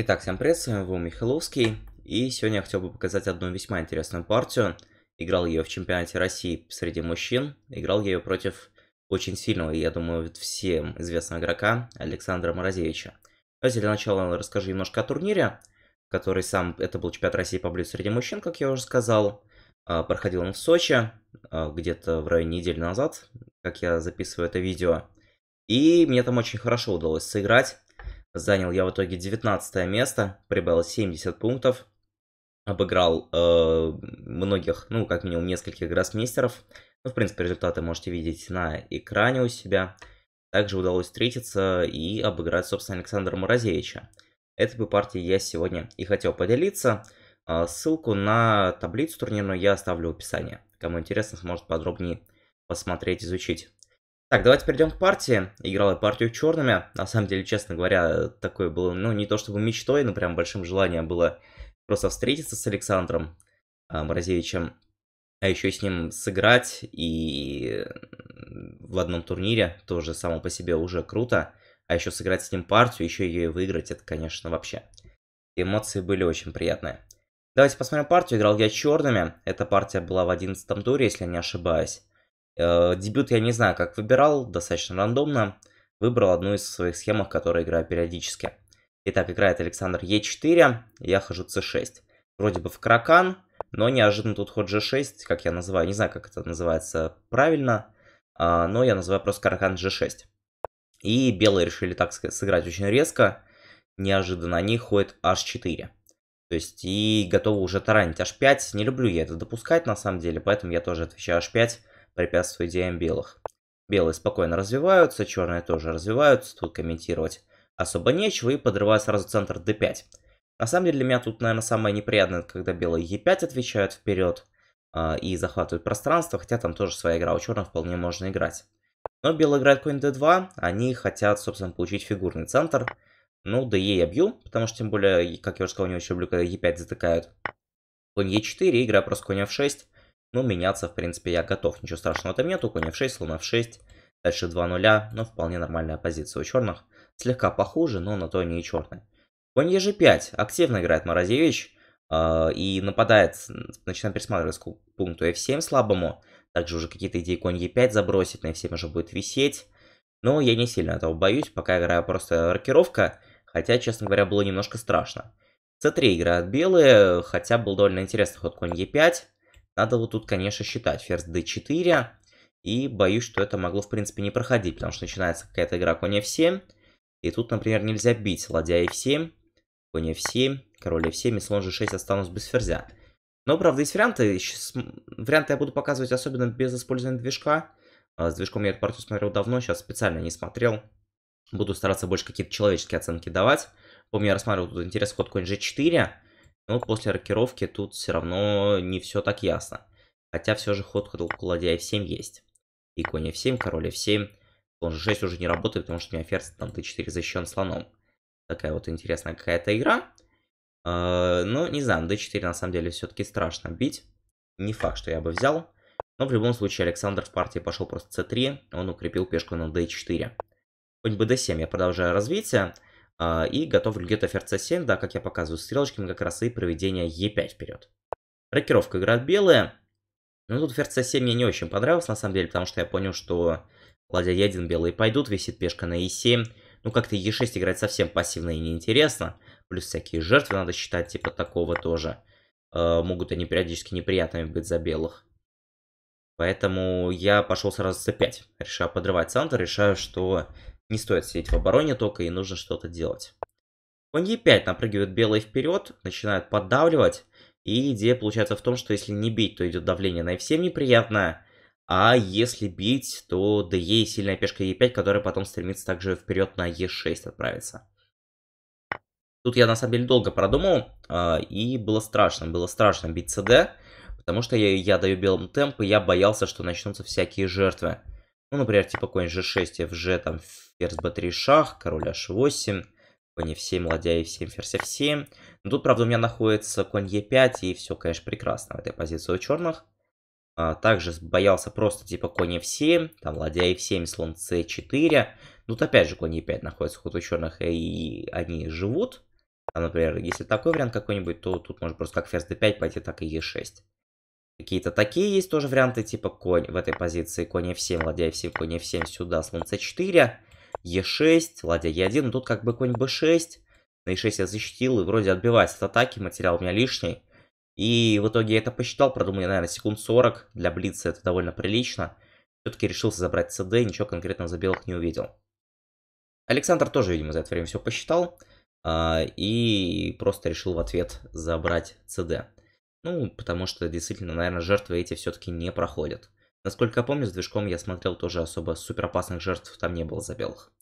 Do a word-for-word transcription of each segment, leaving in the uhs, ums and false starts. Итак, всем привет, с вами был Михайловский, и сегодня я хотел бы показать одну весьма интересную партию. Играл ее в чемпионате России среди мужчин, играл я ее против очень сильного, я думаю, всем известного игрока Александра Морозевича. Давайте для начала расскажу немножко о турнире, который сам, это был чемпионат России по блюду среди мужчин, как я уже сказал. Проходил он в Сочи, где-то в районе недели назад, как я записываю это видео. И мне там очень хорошо удалось сыграть. Занял я в итоге девятнадцатое место, прибавил семьдесят пунктов, обыграл э, многих, ну, как минимум, нескольких гроссмейстеров. Ну, в принципе, результаты можете видеть на экране у себя. Также удалось встретиться и обыграть, собственно, Александра Морозевича. Этой партией я сегодня и хотел поделиться. Ссылку на таблицу турнирную я оставлю в описании. Кому интересно, сможет подробнее посмотреть, изучить. Так, давайте перейдем к партии. Играл я партию черными. На самом деле, честно говоря, такое было, ну, не то чтобы мечтой, но прям большим желанием было просто встретиться с Александром а, Морозевичем, а еще с ним сыграть и в одном турнире, тоже само по себе уже круто, а еще сыграть с ним партию, еще ее и выиграть, это, конечно, вообще. Эмоции были очень приятные. Давайте посмотрим партию. Играл я черными. Эта партия была в одиннадцатом туре, если я не ошибаюсь. Дебют я не знаю, как выбирал, достаточно рандомно. Выбрал одну из своих схем, которые играю периодически. Итак, играет Александр е четыре, я хожу цэ шесть. Вроде бы в кракан, но неожиданно тут ход же шесть, как я называю, не знаю, как это называется правильно, но я называю просто кракан же шесть. И белые решили так сыграть очень резко, неожиданно они ходят аш четыре. То есть и готовы уже таранить аш пять, не люблю я это допускать на самом деле, поэтому я тоже отвечаю аш пять. Препятствует идеям белых. Белые спокойно развиваются, черные тоже развиваются, тут комментировать особо нечего, и подрываю сразу центр дэ пять. На самом деле для меня тут, наверное, самое неприятное, когда белые е пять отвечают вперед э, и захватывают пространство, хотя там тоже своя игра, у черных вполне можно играть. Но белые играют конь дэ два, они хотят, собственно, получить фигурный центр. Ну, дэ я бью, потому что, тем более, как я уже сказал, не очень люблю, когда е пять затыкают. Конь е четыре, играю просто конь эф шесть. Ну, меняться, в принципе, я готов. Ничего страшного там нету. Конь эф шесть, слон эф шесть. Дальше два ноль. Ну, вполне нормальная позиция у черных. Слегка похуже, но на то они и черные. Конь е же пять. Активно играет Морозевич. Э, и нападает, начинает пересматривать к пункту эф семь слабому. Также уже какие-то идеи конь е пять забросить. На эф семь уже будет висеть. Но я не сильно этого боюсь. Пока играю просто рокировка. Хотя, честно говоря, было немножко страшно. цэ три играют белые. Хотя был довольно интересный ход конь е пять. Надо вот тут, конечно, считать. Ферзь дэ четыре. И боюсь, что это могло, в принципе, не проходить. Потому что начинается какая-то игра конь эф семь. И тут, например, нельзя бить. Ладья эф семь. Конь эф семь. Король эф семь. И слон же шесть останусь без ферзя. Но, правда, есть варианты. Варианты я буду показывать особенно без использования движка. С движком я эту партию смотрел давно. Сейчас специально не смотрел. Буду стараться больше какие-то человеческие оценки давать. Помню, я рассматривал тут интересный ход конь же четыре. Но после рокировки тут все равно не все так ясно. Хотя все же ход ладья эф семь есть. И конь эф семь, король эф семь. Слон же шесть уже не работает, потому что у меня ферзь там дэ четыре защищен слоном. Такая вот интересная какая-то игра. Э, ну, не знаю, дэ четыре на самом деле все-таки страшно бить. Не факт, что я бы взял. Но в любом случае Александр в партии пошел просто цэ три. Он укрепил пешку на дэ четыре. Конь бэ дэ семь я продолжаю развитие. И готовлю где-то ферзь цэ семь, да, как я показываю стрелочками, как раз и проведение е пять вперед. Рокировка играют белые. Ну, тут ферзь цэ семь мне не очень понравился, на самом деле, потому что я понял, что ладья е один белые пойдут, висит пешка на е семь. Ну, как-то е шесть играть совсем пассивно и неинтересно. Плюс всякие жертвы надо считать, типа такого тоже. Э, могут они периодически неприятными быть за белых. Поэтому я пошел сразу цэ пять. Решаю подрывать центр, решаю, что... Не стоит сидеть в обороне только, и нужно что-то делать. Конь е пять напрыгивает белые вперед, начинают поддавливать. И идея получается в том, что если не бить, то идет давление на эф семь неприятное. А если бить, то дэ и сильная пешка е пять, которая потом стремится также вперед на е шесть отправиться. Тут я на самом деле долго продумал, и было страшно. Было страшно бить цэ дэ, потому что я, я даю белым темп, и я боялся, что начнутся всякие жертвы. Ну, например, типа конь же шесть, фж, там, ферзь бэ три, шах, король аш восемь, конь эф семь, ладья эф семь, ферзь эф семь. Но тут, правда, у меня находится конь е пять, и все, конечно, прекрасно в этой позиции у черных. А, также боялся просто типа конь эф семь, там, ладья эф семь, слон цэ четыре. Тут, опять же, конь е пять находится в ходу у черных, и они живут. А, например, если такой вариант какой-нибудь, то тут можно просто как ферзь дэ пять пойти, так и е шесть. Какие-то такие есть тоже варианты, типа конь в этой позиции, конь эф семь, ладья эф семь, конь эф семь, сюда слон цэ четыре, е шесть, ладья е один, тут как бы конь бэ шесть, на е шесть я защитил, и вроде отбиваюсь от атаки, материал у меня лишний. И в итоге я это посчитал, продумал, наверное, секунд сорок, для блица это довольно прилично. Все-таки решился забрать cd, ничего конкретного за белых не увидел. Александр тоже, видимо, за это время все посчитал, и просто решил в ответ забрать cd. Ну, потому что, действительно, наверное, жертвы эти все-таки не проходят. Насколько я помню, с движком я смотрел, тоже особо супер опасных жертв там не было за белых.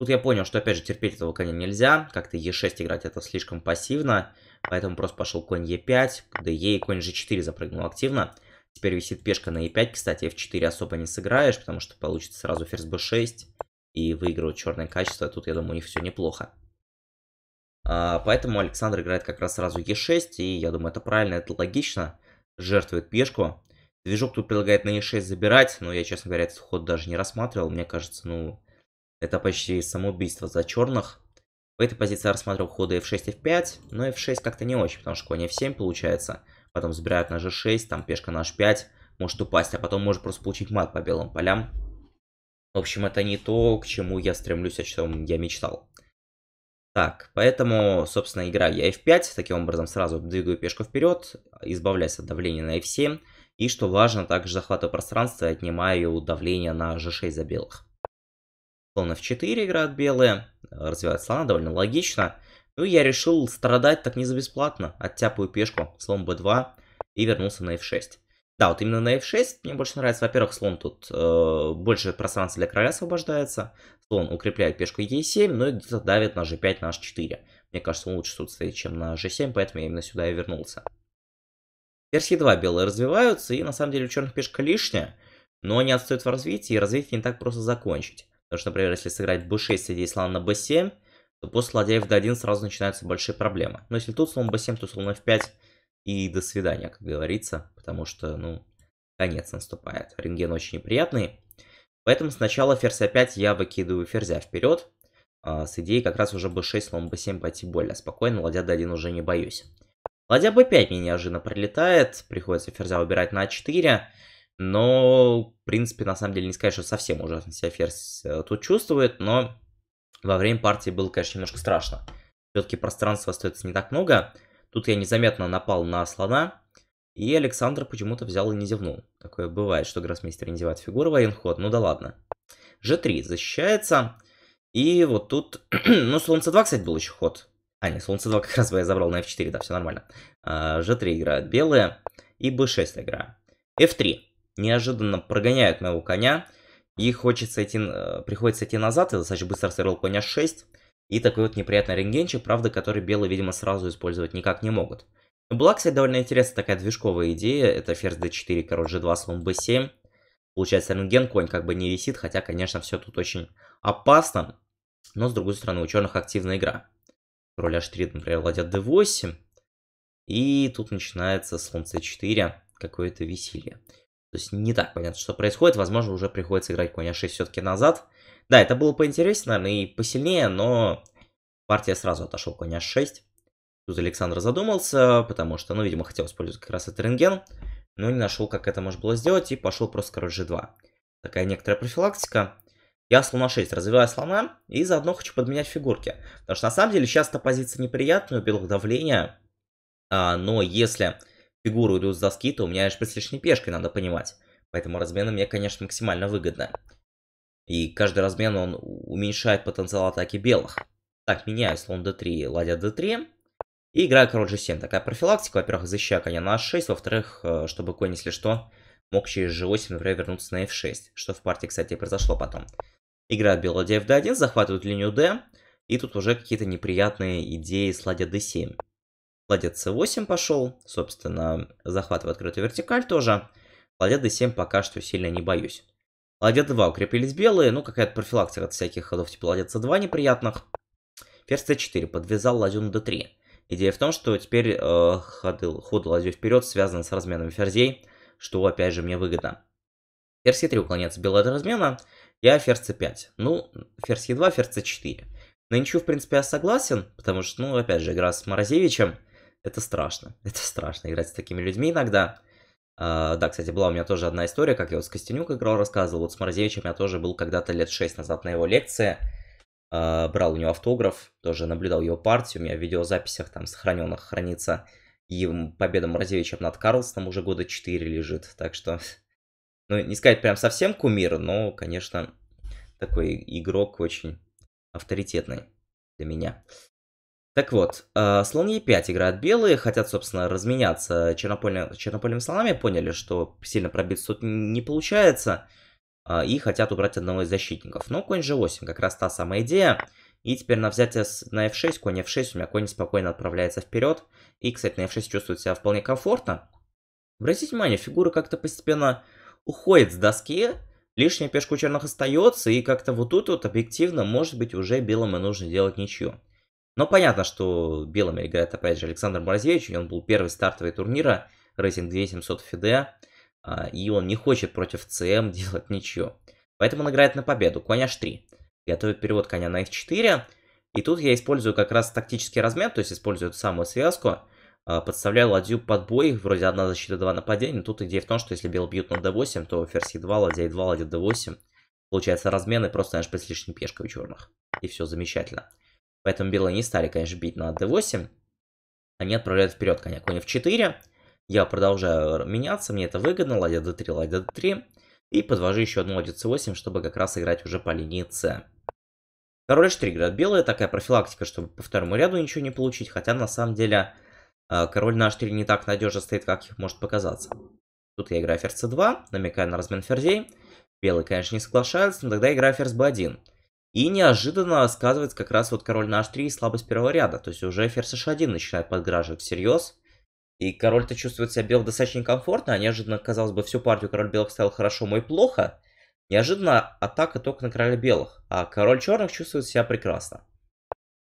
Тут я понял, что, опять же, терпеть этого коня нельзя. Как-то е шесть играть это слишком пассивно. Поэтому просто пошел конь е пять, дэ е и конь же четыре запрыгнул активно. Теперь висит пешка на е пять. Кстати, эф четыре особо не сыграешь, потому что получится сразу ферзь бэ шесть. И выигрывают черное качество. Тут, я думаю, у них все неплохо. Поэтому Александр играет как раз сразу е шесть, и я думаю, это правильно, это логично. Жертвует пешку. Движок тут предлагает на е шесть забирать, но я, честно говоря, этот ход даже не рассматривал. Мне кажется, ну, это почти самоубийство за черных. В этой позиции я рассматривал ходы эф шесть, эф пять, но эф шесть как-то не очень, потому что конь эф семь получается. Потом забирают на же шесть, там пешка на аш пять, может упасть, а потом может просто получить мат по белым полям. В общем, это не то, к чему я стремлюсь, о чем я мечтал. Так, поэтому, собственно, играю я эф пять, таким образом сразу двигаю пешку вперед, избавляюсь от давления на эф семь, и, что важно, также захватываю пространство и отнимаю давление на же шесть за белых. Слон эф четыре играют белые, развивают слона, довольно логично. Ну и я решил страдать так не за бесплатно, оттяпаю пешку, слон бэ два и вернулся на эф шесть. Да, вот именно на эф шесть мне больше нравится. Во-первых, слон тут э, больше пространства для короля освобождается. Слон укрепляет пешку е семь, но и где-то давит на же пять, на аш четыре. Мне кажется, он лучше тут стоит, чем на же семь, поэтому я именно сюда и вернулся. Ферзь е два белые развиваются, и на самом деле у черных пешка лишняя, но они отстают в развитии, и развитие не так просто закончить. Потому что, например, если сыграть бэ шесть с идеей слона на бэ семь, то после ладья эф дэ один сразу начинаются большие проблемы. Но если тут слон бэ семь, то слон эф пять... И до свидания, как говорится, потому что, ну, конец наступает. Рентген очень неприятный. Поэтому сначала ферзь а пять я выкидываю ферзя вперед. А, с идеей как раз уже бэ шесть, слон бэ семь пойти более спокойно. Ладья дэ один уже не боюсь. Ладья бэ пять мне неожиданно прилетает. Приходится ферзя убирать на а четыре. Но, в принципе, на самом деле не сказать, что совсем ужасно себя ферзь э, тут чувствует. Но во время партии было, конечно, немножко страшно. Все-таки пространства остается не так много. Тут я незаметно напал на слона, и Александр почему-то взял и не зевнул. Такое бывает, что гроссмейстер не зевает фигуру в один ход, ну да ладно. же три защищается, и вот тут... ну, слон цэ два, кстати, был еще ход. А, нет, слон цэ два как раз бы я забрал на эф четыре, да, все нормально. А, же три играют белые, и бэ шесть играю. эф три неожиданно прогоняют моего коня, и хочется идти... приходится идти назад, и достаточно быстро сыграл конь аш шесть. И такой вот неприятный рентгенчик, правда, который белые, видимо, сразу использовать никак не могут. Но была, кстати, довольно интересная такая движковая идея. Это ферзь дэ четыре, король же два, слон бэ семь. Получается, рентген, конь как бы не висит, хотя, конечно, все тут очень опасно. Но, с другой стороны, у черных активная игра. Король аш три, например, ладья дэ восемь. И тут начинается слон цэ четыре, какое-то веселье. То есть не так понятно, что происходит. Возможно, уже приходится играть конь аш шесть все-таки назад. Да, это было поинтереснее, наверное, и посильнее, но партия сразу отошел конь аш шесть. Тут Александр задумался, потому что, ну, видимо, хотел использовать как раз этот рентген, но не нашел, как это можно было сделать, и пошел просто король же два. Такая некоторая профилактика. Я слон а шесть, развиваю слона, и заодно хочу подменять фигурки. Потому что, на самом деле, сейчас эта позиция неприятная, у белых давление, а, но если фигуры идут с доски, то у меня аш пять с лишней пешкой, надо понимать. Поэтому размены мне, конечно, максимально выгодны. И каждый размен, он уменьшает потенциал атаки белых. Так, меняю слон дэ три, ладья дэ три. И играю король же семь. Такая профилактика. Во-первых, защищаю коня на аш шесть. Во-вторых, чтобы конь, если что, мог через же восемь, например, вернуться на эф шесть. Что в партии, кстати, и произошло потом. Играют белые ладья эф дэ один, захватывают линию d. И тут уже какие-то неприятные идеи с ладья дэ семь. Ладья цэ восемь пошел. Собственно, захватываю открытую вертикаль тоже. Ладья дэ семь пока что сильно не боюсь. Ладья дэ два укрепились белые, ну какая-то профилактика от всяких ходов типа ладья цэ два неприятных. Ферзь цэ четыре подвязал ладью на дэ три. Идея в том, что теперь э, ходы, ход ладью вперед связан с разменами ферзей, что опять же мне выгодно. Ферзь е три уклоняется белая от размена, я ферзь цэ пять. Ну, ферзь е два, ферзь цэ четыре. Но я ничего, в принципе, я согласен, потому что, ну, опять же, игра с Морозевичем, это страшно. Это страшно играть с такими людьми иногда. Uh, да, кстати, была у меня тоже одна история, как я вот с Костенюк играл, рассказывал. Вот с Морозевичем я тоже был когда-то лет шесть назад на его лекции. Uh, брал у него автограф, тоже наблюдал его партию. У меня в видеозаписях там сохраненных хранится. И победа Морозевича над Карлсом уже года четыре лежит. Так что, ну, не сказать прям совсем кумир, но, конечно, такой игрок очень авторитетный для меня. Так вот, э, слон е пять играют белые, хотят, собственно, разменяться чернопольными, чернопольными слонами, поняли, что сильно пробиться тут не получается, э, и хотят убрать одного из защитников. Но конь же восемь, как раз та самая идея, и теперь на взятие на эф шесть, конь эф шесть, у меня конь спокойно отправляется вперед, и, кстати, на эф шесть чувствует себя вполне комфортно. Обратите внимание, фигура как-то постепенно уходит с доски, лишняя пешка у черных остается, и как-то вот тут вот объективно, может быть, уже белым и нужно делать ничью. Но понятно, что белыми играет, опять же, Александр Морозевич, и он был первый стартовый турнира, рейтинг две тысячи семьсот эф ай ди и, и он не хочет против цэ эм делать ничью. Поэтому он играет на победу, конь аш три, готовит перевод коня на эф четыре, и тут я использую как раз тактический размен, то есть использую эту самую связку, подставляю ладью под бой, вроде одна защита, два нападения, но тут идея в том, что если белые бьют на дэ восемь, то ферзь е два, ладья е два, ладья дэ восемь, получается размен и просто, знаешь, с лишней пешкой у черных, и все замечательно. Поэтому белые не стали, конечно, бить на дэ восемь. Они отправляют вперед коня. Конь эф четыре. Я продолжаю меняться. Мне это выгодно. Ладья дэ три, ладья дэ три. И подвожу еще одну ладью цэ восемь, чтобы как раз играть уже по линии С. Король эйч три играет белые. Такая профилактика, чтобы по второму ряду ничего не получить. Хотя, на самом деле, король на аш четыре не так надежно стоит, как их может показаться. Тут я играю ферзь цэ два. Намекаю на размен ферзей. Белые, конечно, не соглашаются. Но тогда я играю ферзь бэ один. И неожиданно сказывается как раз вот король на аш три и слабость первого ряда. То есть уже ферзь аш один начинает подграживать всерьез. И король-то чувствует себя белых достаточно некомфортно. А неожиданно, казалось бы, всю партию король белых ставил хорошо, мой плохо. Неожиданно атака только на короля белых. А король черных чувствует себя прекрасно.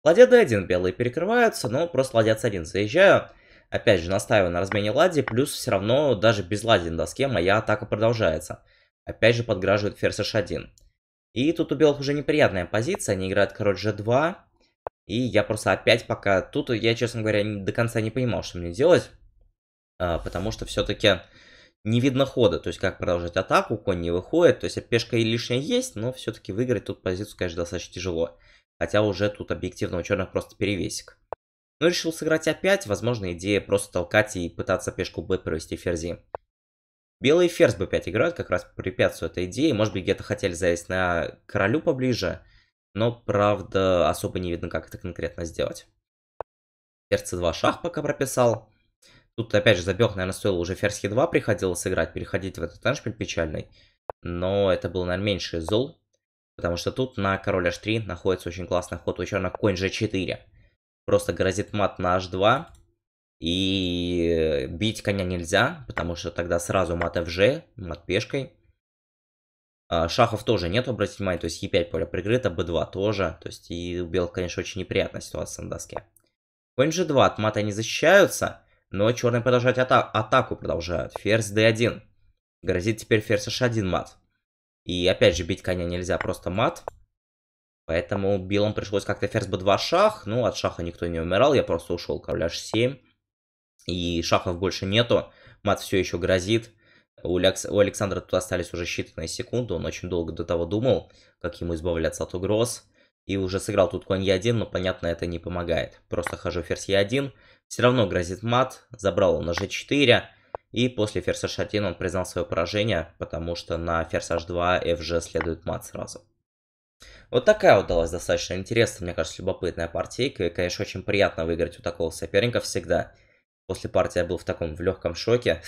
Ладья дэ один белые перекрываются, но просто ладья цэ один заезжаю. Опять же, настаиваю на размене ладьи. Плюс все равно даже без ладьи на доске моя атака продолжается. Опять же подграживает ферзь аш один. И тут у белых уже неприятная позиция, они играют король же два, и я просто опять пока... Тут я, честно говоря, до конца не понимал, что мне делать, потому что все-таки не видно хода, то есть как продолжать атаку, конь не выходит, то есть пешка и лишняя есть, но все-таки выиграть тут позицию, конечно, достаточно тяжело, хотя уже тут объективно у черных просто перевесик. Но решил сыграть опять, возможно, идея просто толкать и пытаться пешку бэ провести ферзи. Белые ферзь бэ пять играют, как раз препятствуют этой идее. Может быть, где-то хотели залезть на королю поближе, но, правда, особо не видно, как это конкретно сделать. Ферзь цэ два шах пока прописал. Тут, опять же, забег, наверное, стоило уже ферзь е два приходилось играть, переходить в этот эншпиль печальный. Но это был, наверное, меньше зол, потому что тут на король аш три находится очень классный ход у черных конь же четыре. Просто грозит мат на аш два. И бить коня нельзя, потому что тогда сразу мат эф же, мат пешкой. Шахов тоже нет, обратите внимание, то есть е пять поле прикрыто, бэ два тоже. То есть и у белых, конечно, очень неприятная ситуация на доске. Конь же два, от мата они защищаются, но черные продолжают ата атаку продолжают. Ферзь дэ один, грозит теперь ферзь аш один мат. И опять же бить коня нельзя, просто мат. Поэтому белым пришлось как-то ферзь бэ два шах, ну от шаха никто не умирал, я просто ушел короля аш семь. И шахов больше нету, мат все еще грозит. У Александра тут остались уже считанные секунды, он очень долго до того думал, как ему избавляться от угроз. И уже сыграл тут конь е один, но понятно, это не помогает. Просто хожу ферзь е один, все равно грозит мат, забрал он на же четыре. И после ферзь аш один он признал свое поражение, потому что на ферзь аш два эф же следует мат сразу. Вот такая удалась достаточно интересная, мне кажется, любопытная партийка. И, конечно, очень приятно выиграть у такого соперника всегда. После партии я был в таком в легком шоке.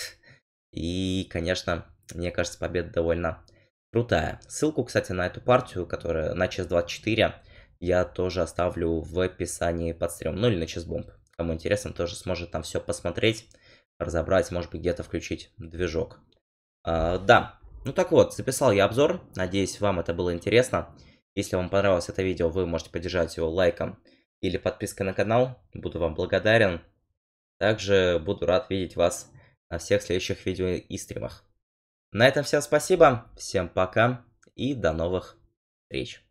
И, конечно, мне кажется, победа довольно крутая. Ссылку, кстати, на эту партию, которая на чес двадцать четыре, я тоже оставлю в описании под стримом. Ну или на chess-bomb. Кому интересно, тоже сможет там все посмотреть, разобрать, может быть, где-то включить движок. А, да, ну так вот, записал я обзор. Надеюсь, вам это было интересно. Если вам понравилось это видео, вы можете поддержать его лайком или подпиской на канал. Буду вам благодарен. Также буду рад видеть вас на всех следующих видео и стримах. На этом всем спасибо, всем пока и до новых встреч.